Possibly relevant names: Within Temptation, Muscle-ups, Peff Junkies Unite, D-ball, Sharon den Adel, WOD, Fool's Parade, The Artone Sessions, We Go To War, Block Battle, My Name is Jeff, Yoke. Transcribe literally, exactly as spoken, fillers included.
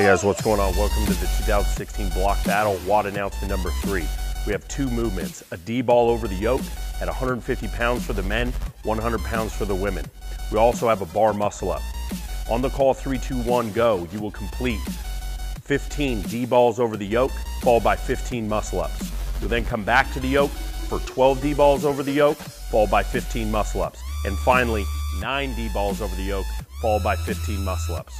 Hey guys, what's going on? Welcome to the two thousand sixteen Block Battle WOD announcement number three. We have two movements, a D-ball over the yoke at one hundred fifty pounds for the men, one hundred pounds for the women. We also have a bar muscle up. On the call three, two, one, go, you will complete fifteen D-balls over the yoke, followed by fifteen muscle ups. You'll then come back to the yoke for twelve D-balls over the yoke, followed by fifteen muscle ups. And finally, nine D-balls over the yoke, followed by fifteen muscle ups.